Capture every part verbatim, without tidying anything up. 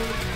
Stop! Stop!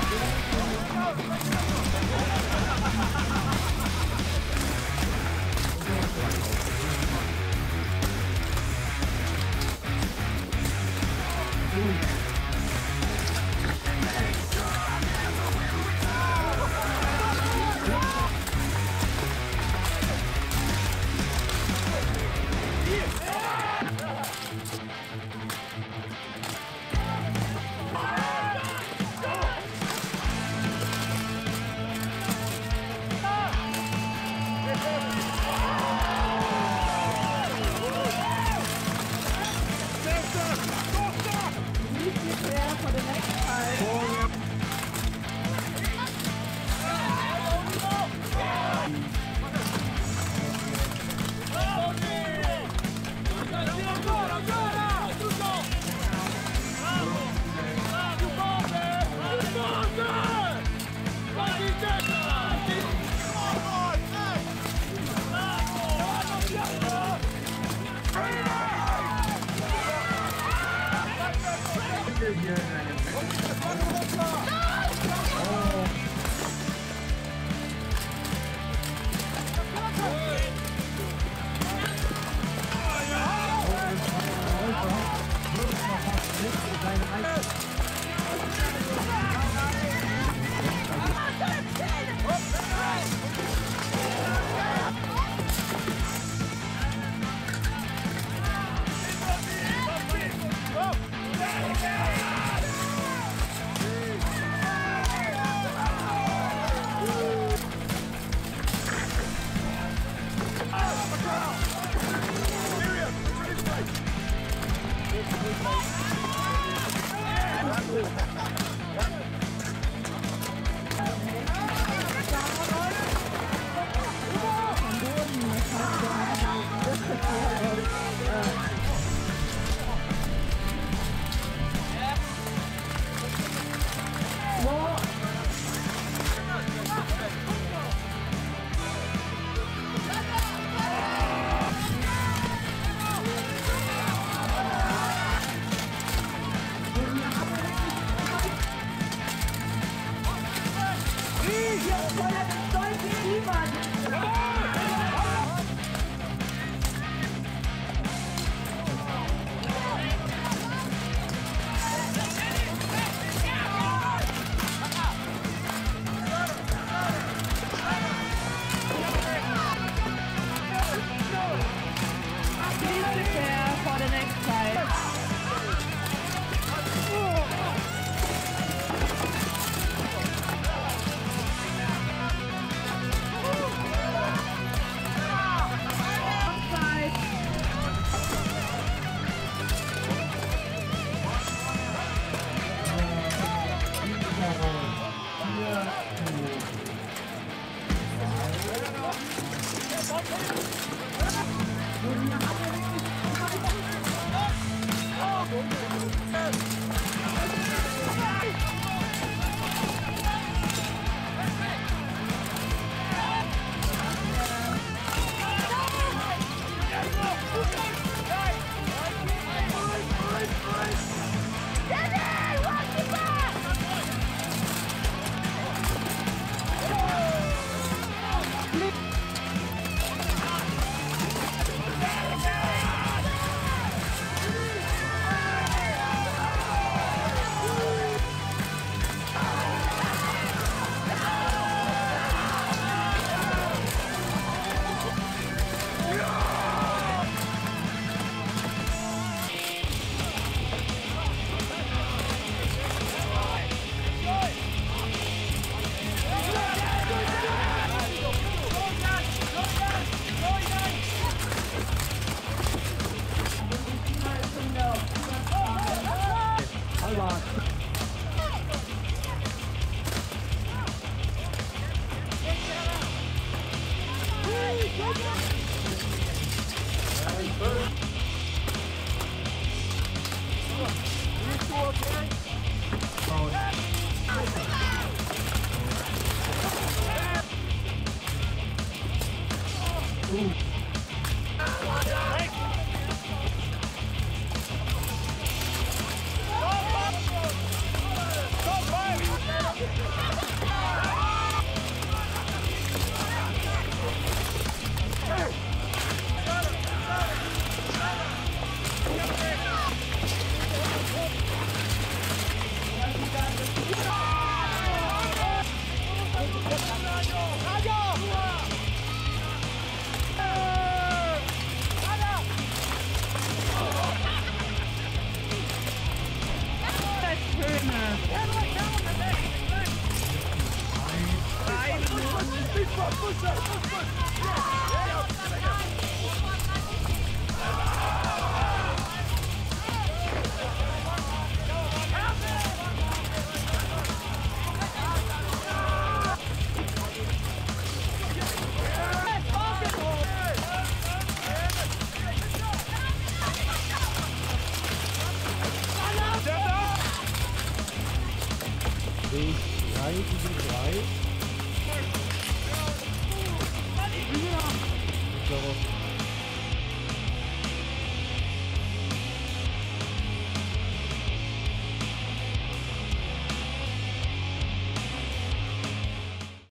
Stop! Drei, die sind drei.